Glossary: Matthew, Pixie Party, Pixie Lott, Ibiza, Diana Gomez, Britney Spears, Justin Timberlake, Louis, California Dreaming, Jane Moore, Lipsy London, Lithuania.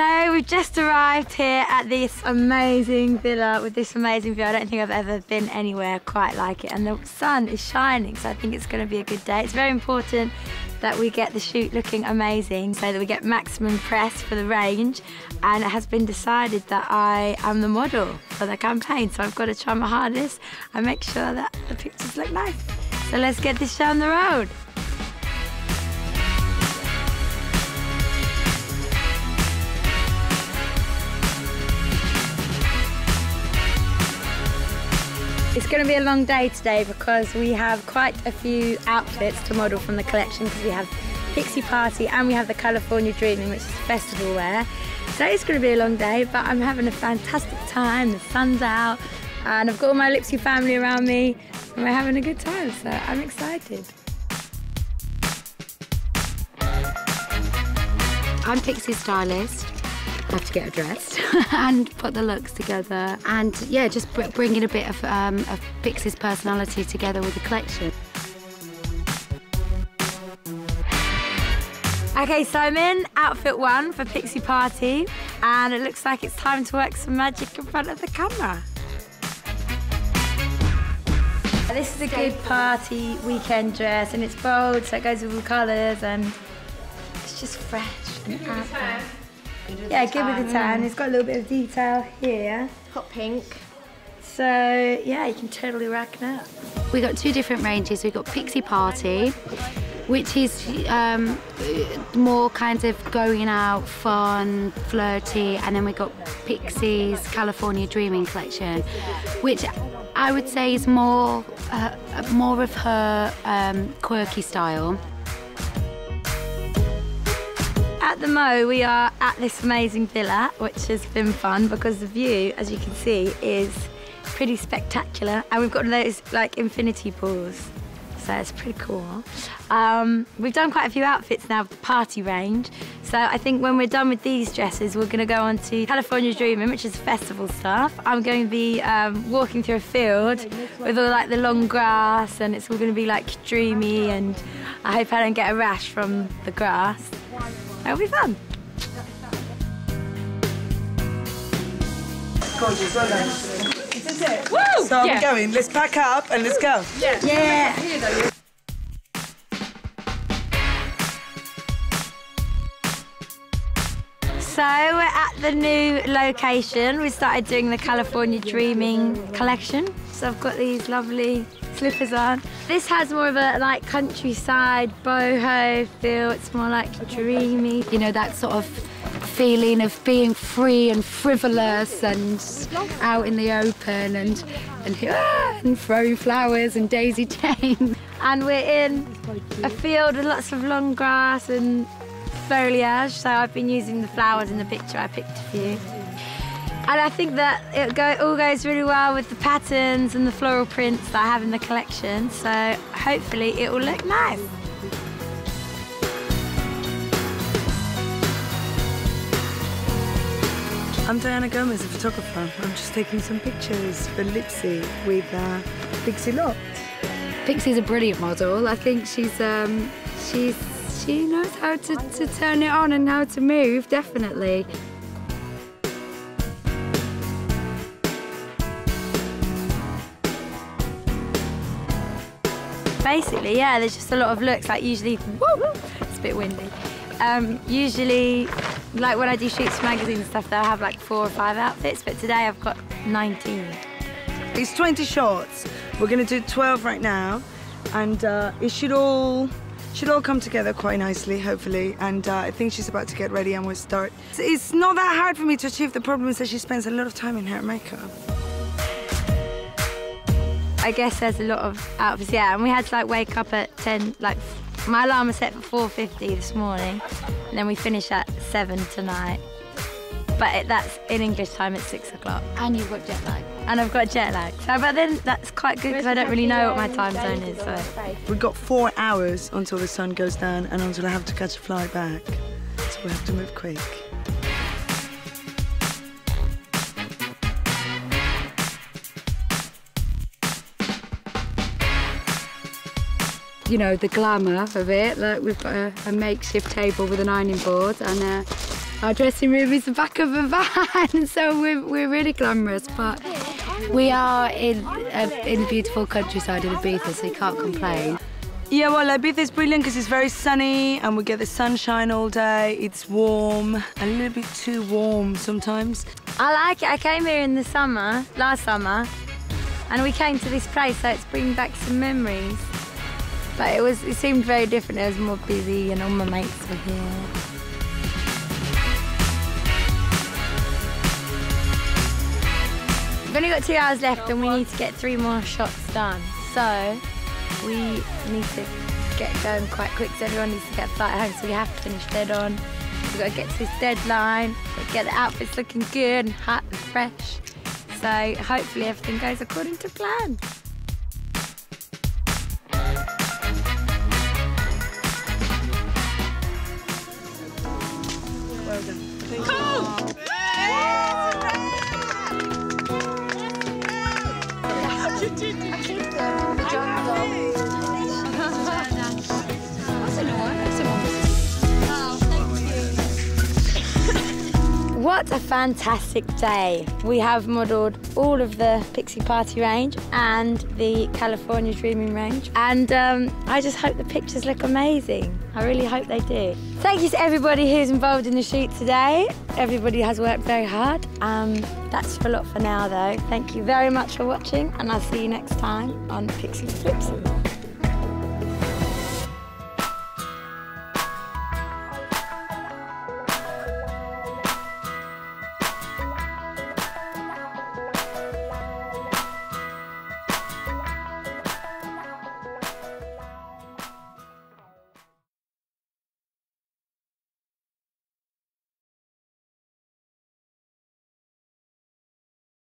So we've just arrived here at this amazing villa with this amazing view. I don't think I've ever been anywhere quite like it, and the sun is shining, so I think it's going to be a good day. It's very important that we get the shoot looking amazing so that we get maximum press for the range, and it has been decided that I am the model for the campaign, so I've got to try my hardest and make sure that the pictures look nice. So let's get this show on the road. It's going to be a long day today because we have quite a few outfits to model from the collection, because we have Pixie Party and we have the California Dreaming, which is festival wear. So it's going to be a long day, but I'm having a fantastic time. The sun's out and I've got all my Lipsy family around me and we're having a good time, so I'm excited. I'm Pixie's stylist. I have to get her dressed and put the looks together, and yeah, just bringing a bit of Pixie's personality together with the collection. Okay, so I'm in outfit one for Pixie Party, and it looks like it's time to work some magic in front of the camera. This is a good party weekend dress, and it's bold, so it goes with all colours, and it's just fresh and out. Yeah, give it a tan. It's got a little bit of detail here. Hot pink. So, yeah, you can totally rack it up. We've got two different ranges. We've got Pixie Party, which is more kind of going out, fun, flirty, and then we've got Pixie's California Dreaming collection, which I would say is more of her quirky style. At the Mo, we are at this amazing villa, which has been fun because the view, as you can see, is pretty spectacular, and we've got those like infinity pools, so it's pretty cool. We've done quite a few outfits now with the party range, so I think when we're done with these dresses, we're going to go on to California Dreaming, which is festival stuff. I'm going to be walking through a field with all like the long grass, and it's all going to be like dreamy, and I hope I don't get a rash from the grass. It'll be fun. Gorgeous, well done. This is it. Woo! So yeah. We're going. Let's pack up and let's go. Yeah. Yeah. So we're at the new location. We started doing the California Dreaming collection. So I've got these lovely slippers on. This has more of a like countryside boho feel. It's more like dreamy. You know, that sort of feeling of being free and frivolous and out in the open and throwing flowers and daisy chain. And we're in a field with lots of long grass and foliage. So I've been using the flowers in the picture. I picked a few. And I think that it all goes really well with the patterns and the floral prints that I have in the collection, so hopefully it will look nice. I'm Diana Gomez, a photographer. I'm just taking some pictures for Lipsy with Pixie Lott. Pixie's a brilliant model. I think she knows how to turn it on and how to move, definitely. Basically, yeah, there's just a lot of looks, like usually, it's a bit windy. Usually, like when I do shoots for magazines and stuff, they'll have like 4 or 5 outfits, but today I've got 19. It's 20 shots. We're gonna do 12 right now, and it should all come together quite nicely, hopefully, and I think she's about to get ready and we'll start. It's not that hard for me to achieve. The problem is that she spends a lot of time in her makeup. I guess there's a lot of outfits, yeah, and we had to like wake up at 10, like my alarm was set for 4:50 this morning, and then we finish at 7 tonight. But that's in English time, it's 6 o'clock. And you've got jet lag. And I've got jet lag. So, but then that's quite good because I don't really know what my time zone is. So. We've got 4 hours until the sun goes down and until I have to catch a flight back. So we have to move quick. You know, the glamour of it, like we've got a makeshift table with an ironing board and Our dressing room is the back of a van, so we're really glamorous, but we are in the beautiful countryside of Ibiza, so you can't complain. Yeah, well, Ibiza is brilliant because it's very sunny and we get the sunshine all day. It's warm, a little bit too warm sometimes. I like it. I came here in the summer, last summer, and we came to this place, so it's bringing back some memories. But it seemed very different. It was more busy and all my mates were here. We've only got 2 hours left and we need to get 3 more shots done. So we need to get going quite quick because everyone needs to get a flight home, so we have to finish dead on. We've got to get to this deadline, get the outfits looking good and hot and fresh. So hopefully everything goes according to plan. Well done. Cool! What a fantastic day. We have modelled all of the Pixie Party range and the California Dreaming range. And I just hope the pictures look amazing. I really hope they do. Thank you to everybody who's involved in the shoot today. Everybody has worked very hard. That's a lot for now though. Thank you very much for watching and I'll see you next time on Pixie to Lipsy.